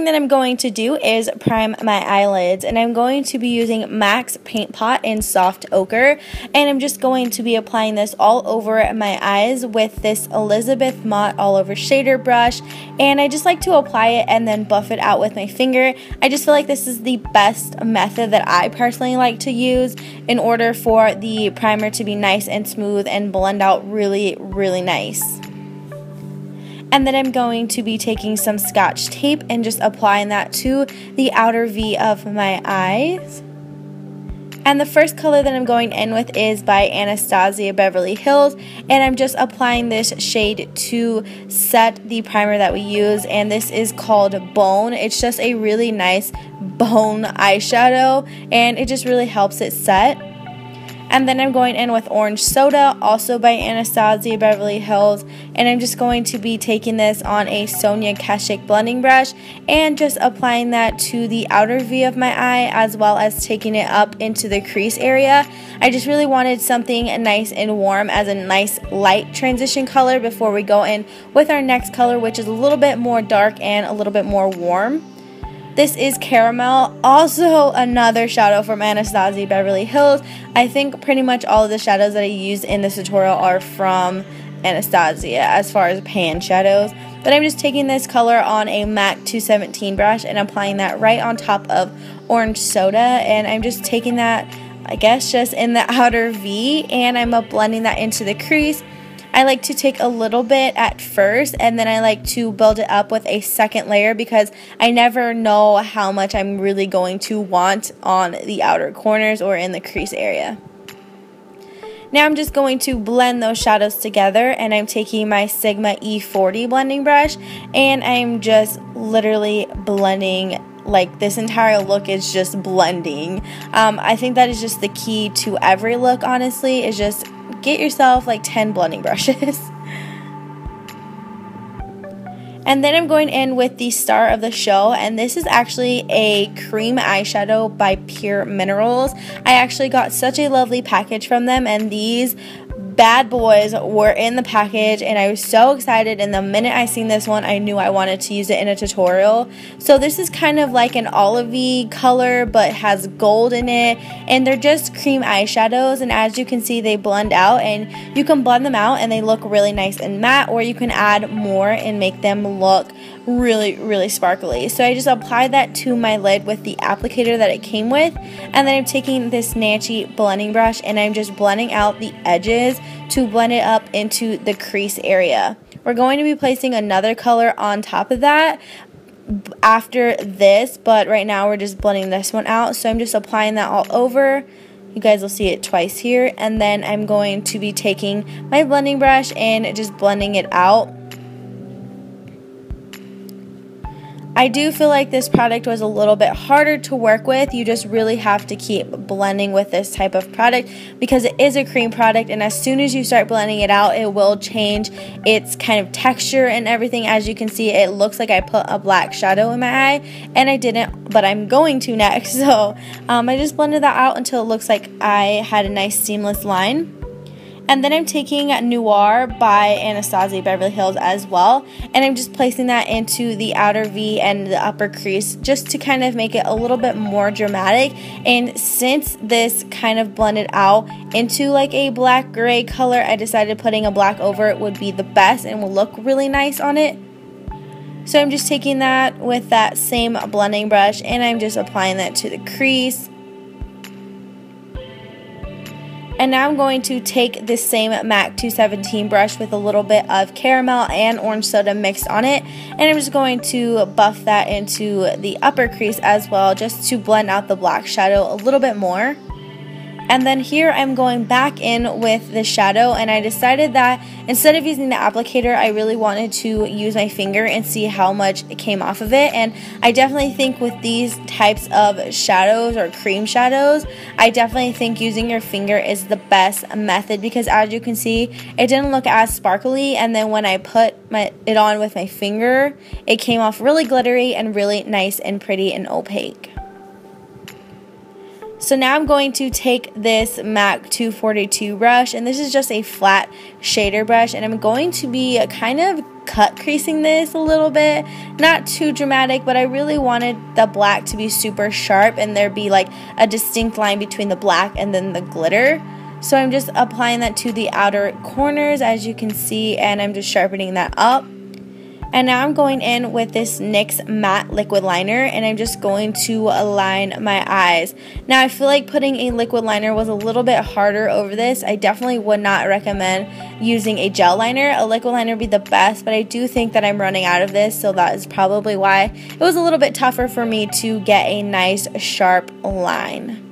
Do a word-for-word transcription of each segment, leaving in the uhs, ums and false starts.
thing that I'm going to do is prime my eyelids, and I'm going to be using MAC's Paint Pot in Soft Ochre, and I'm just going to be applying this all over my eyes with this Elizabeth Mott All Over Shader brush, and I just like to apply it and then buff it out with my finger. I just feel like this is the best method that I personally like to use in order for the primer to be nice and smooth and blend out really, really nice. And then I'm going to be taking some Scotch tape and just applying that to the outer V of my eyes. And the first color that I'm going in with is by Anastasia Beverly Hills, and I'm just applying this shade to set the primer that we use, and this is called Bone. It's just a really nice bone eyeshadow, and it just really helps it set. And then I'm going in with Orange Soda, also by Anastasia Beverly Hills, and I'm just going to be taking this on a Sonia Kashuk blending brush and just applying that to the outer V of my eye, as well as taking it up into the crease area. I just really wanted something nice and warm as a nice light transition color before we go in with our next color, which is a little bit more dark and a little bit more warm. This is Caramel, also another shadow from Anastasia Beverly Hills. I think pretty much all of the shadows that I used in this tutorial are from Anastasia as far as pan shadows. But I'm just taking this color on a MAC two seventeen brush and applying that right on top of Orange Soda. And I'm just taking that, I guess, just in the outer V, and I'm up blending that into the crease. I like to take a little bit at first, and then I like to build it up with a second layer because I never know how much I'm really going to want on the outer corners or in the crease area. Now I'm just going to blend those shadows together, and I'm taking my Sigma E forty blending brush, and I'm just literally blending. Like, this entire look is just blending. Um, I think that is just the key to every look, honestly, is just get yourself like ten blending brushes. And then I'm going in with the star of the show, and this is actually a cream eyeshadow by Pur Minerals. I actually got such a lovely package from them, and these bad boys were in the package, and I was so excited, and the minute I seen this one I knew I wanted to use it in a tutorial. So this is kind of like an olivey color but has gold in it, and they're just cream eyeshadows, and as you can see they blend out, and you can blend them out and they look really nice and matte, or you can add more and make them look really, really sparkly. So I just applied that to my lid with the applicator that it came with, and then I'm taking this Nanshy blending brush and I'm just blending out the edges to blend it up into the crease area. We're going to be placing another color on top of that after this, but right now we're just blending this one out. So I'm just applying that all over. You guys will see it twice here, and then I'm going to be taking my blending brush and just blending it out. I do feel like this product was a little bit harder to work with. You just really have to keep blending with this type of product because it is a cream product, and as soon as you start blending it out, it will change its kind of texture and everything. As you can see, it looks like I put a black shadow in my eye, and I didn't, but I'm going to next. So um, I just blended that out until it looks like I had a nice seamless line. And then I'm taking Noir by Anastasia Beverly Hills as well, and I'm just placing that into the outer V and the upper crease just to kind of make it a little bit more dramatic. And since this kind of blended out into like a black gray color, I decided putting a black over it would be the best and will look really nice on it. So I'm just taking that with that same blending brush, and I'm just applying that to the crease. And now I'm going to take this same MAC two seventeen brush with a little bit of Caramel and Orange Soda mixed on it, and I'm just going to buff that into the upper crease as well, just to blend out the black shadow a little bit more. And then here I'm going back in with the shadow, and I decided that instead of using the applicator, I really wanted to use my finger and see how much it came off of it. And I definitely think with these types of shadows or cream shadows, I definitely think using your finger is the best method because as you can see, it didn't look as sparkly, and then when I put my, it on with my finger, it came off really glittery and really nice and pretty and opaque. So now I'm going to take this MAC two forty-two brush, and this is just a flat shader brush, and I'm going to be kind of cut creasing this a little bit. Not too dramatic, but I really wanted the black to be super sharp and there be like a distinct line between the black and then the glitter. So I'm just applying that to the outer corners, as you can see, and I'm just sharpening that up. And now I'm going in with this NYX matte liquid liner, and I'm just going to align my eyes. Now I feel like putting a liquid liner was a little bit harder over this. I definitely would not recommend using a gel liner. A liquid liner would be the best, but I do think that I'm running out of this, so that is probably why it was a little bit tougher for me to get a nice sharp line.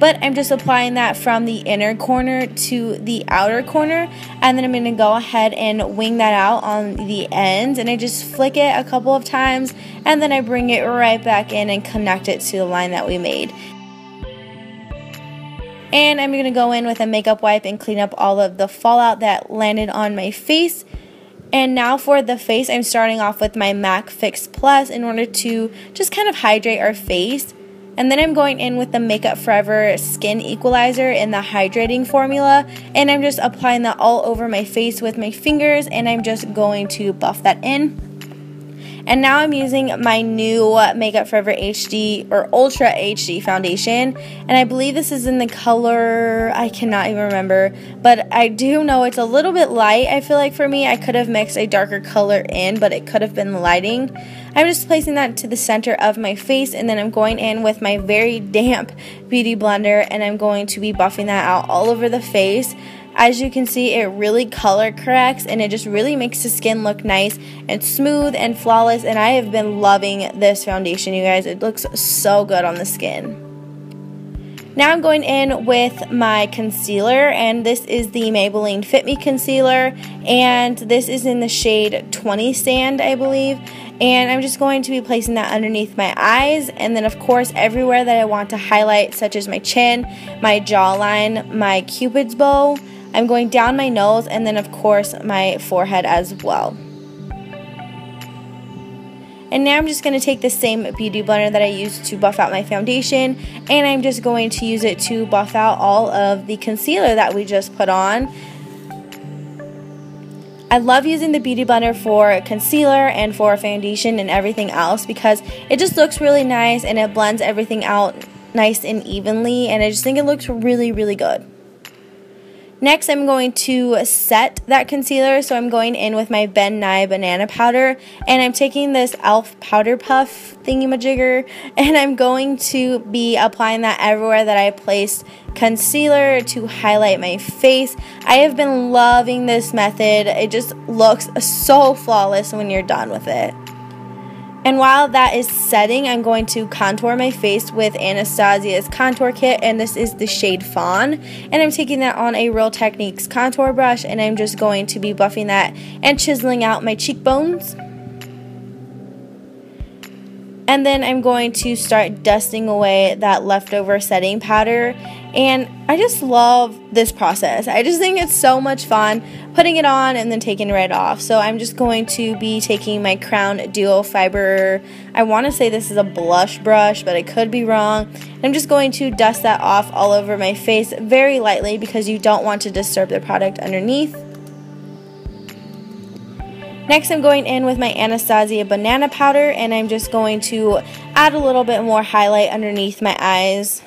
But I'm just applying that from the inner corner to the outer corner, and then I'm going to go ahead and wing that out on the ends, and I just flick it a couple of times, and then I bring it right back in and connect it to the line that we made. And I'm going to go in with a makeup wipe and clean up all of the fallout that landed on my face. And now for the face, I'm starting off with my MAC Fix Plus in order to just kind of hydrate our face. And then I'm going in with the Makeup Forever Skin Equalizer in the hydrating formula, and I'm just applying that all over my face with my fingers, and I'm just going to buff that in. And now I'm using my new Makeup Forever H D or Ultra H D foundation, and I believe this is in the color, I cannot even remember, but I do know it's a little bit light. I feel like for me, I could have mixed a darker color in, but it could have been lighting. I'm just placing that to the center of my face, and then I'm going in with my very damp beauty blender, and I'm going to be buffing that out all over the face. As you can see, it really color corrects, and it just really makes the skin look nice and smooth and flawless, and I have been loving this foundation, you guys. It looks so good on the skin. Now I'm going in with my concealer, and this is the Maybelline Fit Me Concealer, and this is in the shade twenty Sand, I believe. And I'm just going to be placing that underneath my eyes, and then of course everywhere that I want to highlight, such as my chin, my jawline, my cupid's bow. I'm going down my nose, and then of course my forehead as well. And now I'm just going to take the same beauty blender that I used to buff out my foundation, and I'm just going to use it to buff out all of the concealer that we just put on. I love using the beauty blender for concealer and for foundation and everything else, because it just looks really nice and it blends everything out nice and evenly, and I just think it looks really, really good. Next, I'm going to set that concealer, so I'm going in with my Ben Nye Banana Powder, and I'm taking this e l f Powder Puff thingamajigger, and I'm going to be applying that everywhere that I placed concealer to highlight my face. I have been loving this method. It just looks so flawless when you're done with it. And while that is setting, I'm going to contour my face with Anastasia's Contour Kit, and this is the shade Fawn. And I'm taking that on a Real Techniques contour brush, and I'm just going to be buffing that and chiseling out my cheekbones. And then I'm going to start dusting away that leftover setting powder. And I just love this process. I just think it's so much fun putting it on and then taking it right off. So I'm just going to be taking my Crown Duo Fiber. I want to say this is a blush brush, but I could be wrong. And I'm just going to dust that off all over my face very lightly, because you don't want to disturb the product underneath. Next, I'm going in with my Anastasia Banana Powder, and I'm just going to add a little bit more highlight underneath my eyes.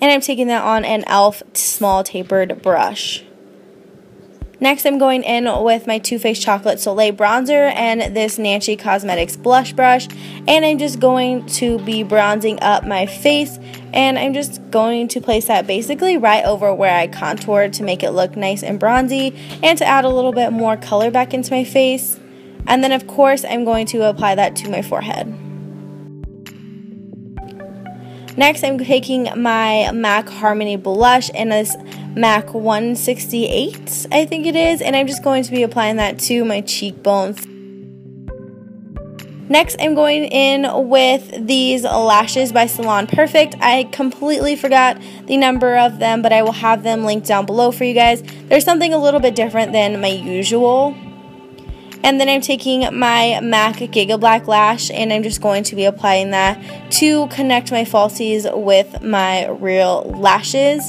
And I'm taking that on an e l f small tapered brush. Next, I'm going in with my Too Faced Chocolate Soleil Bronzer and this Nanshy Cosmetics Blush Brush. And I'm just going to be bronzing up my face, and I'm just going to place that basically right over where I contoured to make it look nice and bronzy and to add a little bit more color back into my face. And then, of course, I'm going to apply that to my forehead. Next, I'm taking my MAC Harmony Blush in this MAC one sixty-eight, I think it is, and I'm just going to be applying that to my cheekbones. Next, I'm going in with these lashes by Salon Perfect. I completely forgot the number of them, but I will have them linked down below for you guys. There's something a little bit different than my usual. And then I'm taking my MAC Giga Black Lash, and I'm just going to be applying that to connect my falsies with my real lashes.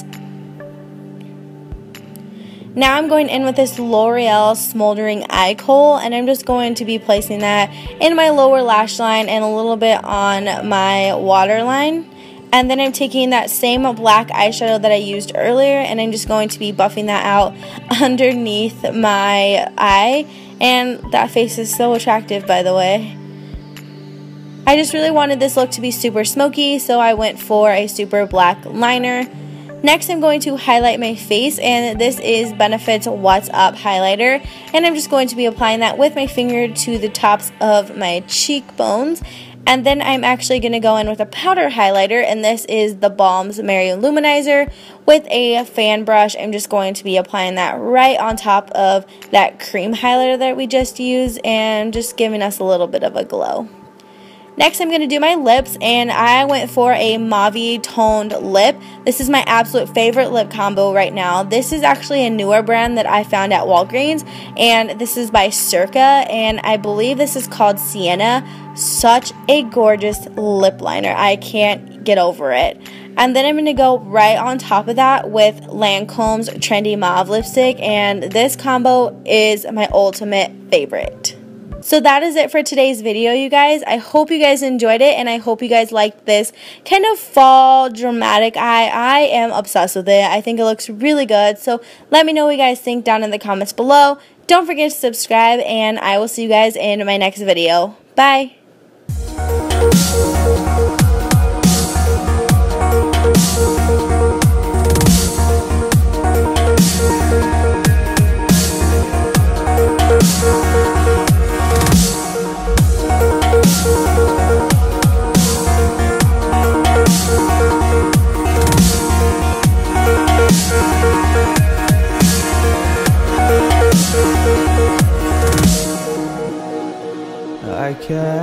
Now I'm going in with this L'Oreal Smoldering Eye Kohl, and I'm just going to be placing that in my lower lash line and a little bit on my waterline. And then I'm taking that same black eyeshadow that I used earlier, and I'm just going to be buffing that out underneath my eye. And that face is so attractive, by the way. I just really wanted this look to be super smoky, so I went for a super black liner. Next, I'm going to highlight my face, and this is Benefit's What's Up highlighter, and I'm just going to be applying that with my finger to the tops of my cheekbones. And then I'm actually going to go in with a powder highlighter, and this is the Balm's Mary Luminizer with a fan brush. I'm just going to be applying that right on top of that cream highlighter that we just used and just giving us a little bit of a glow. Next, I'm going to do my lips, and I went for a mauve toned lip. This is my absolute favorite lip combo right now. This is actually a newer brand that I found at Walgreens, and this is by Circa, and I believe this is called Sienna. Such a gorgeous lip liner. I can't get over it. And then I'm going to go right on top of that with Lancome's Trendy Mauve lipstick, and this combo is my ultimate favorite. So that is it for today's video, you guys. I hope you guys enjoyed it, and I hope you guys liked this kind of fall dramatic eye. I am obsessed with it. I think it looks really good. So let me know what you guys think down in the comments below. Don't forget to subscribe, and I will see you guys in my next video. Bye! I can't.